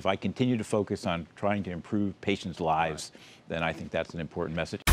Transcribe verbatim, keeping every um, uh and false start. If I continue to focus on trying to improve patients' lives, then I think that's an important message.